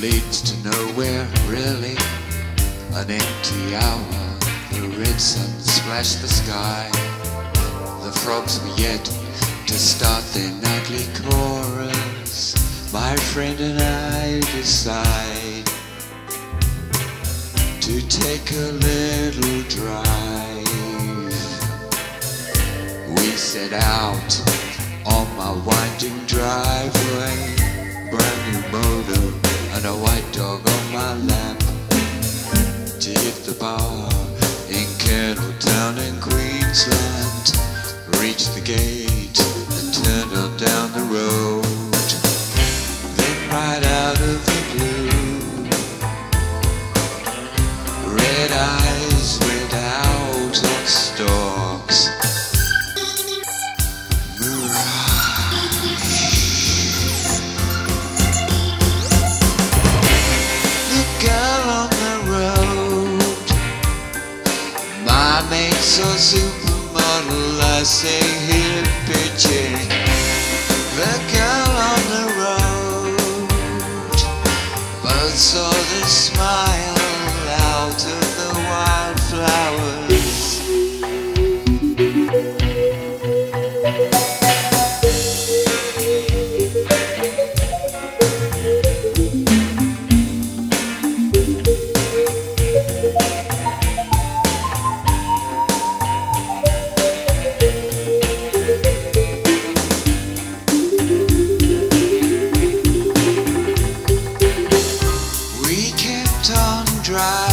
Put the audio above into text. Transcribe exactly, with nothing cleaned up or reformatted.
leads to nowhere, really. An empty hour, the red sun splashed the sky. The frogs were yet to start their nightly chorus. My friend and I decide to take a little drive. We set out on my winding driveway. Brand new motor and a white dog on my lap. To hit the bar in Kettletown in Queensland. Reached the gate and turned on down the road. Then right out of the blue, red eyes went out on stalks. So supermodel, I say here picture the girl on the road, but saw the smile out of the wildflowers. Right.